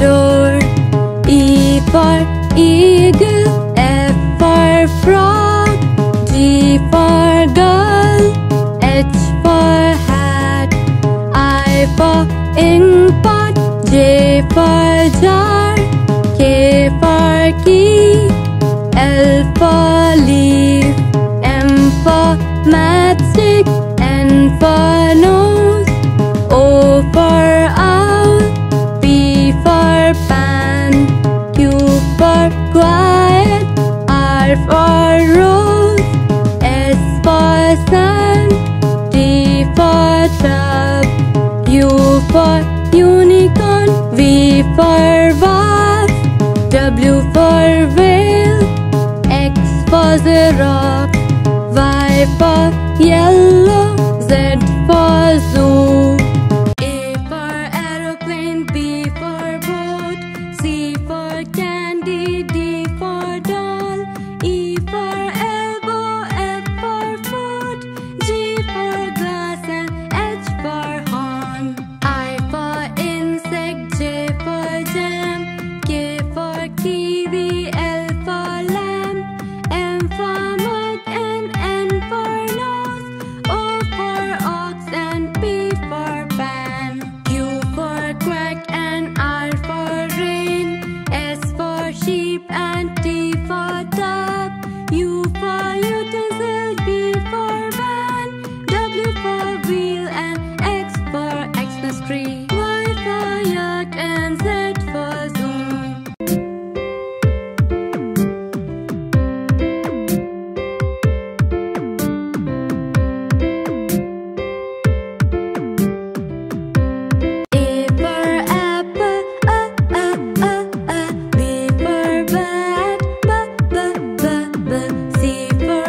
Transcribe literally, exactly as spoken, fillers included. Door, E for eagle, F for frog. L for leaf, M for matchstick, N for nose, O for owl, P for pan, Q for quiet, R for rose, S for sun, T for tub, U for unicorn, V for vase, W for whale, X for zebra, Y for yellow, Z for zoo. A for aeroplane, B for boat, C for candy, D for doll, E for elbow, F for foot, G for glass, and H for horn. I for insect, J for jam, K for kiwi, L for lamb, M for mug and N for nose, O for ox and P for pan, Q for quack and R for rain, S for sheep and T for tub, U for utensil, B for van, W for wheel and X for Xmas tree, Y for yak and Z for zoom. A for apple, a a a a. B for bat, b b b b. C for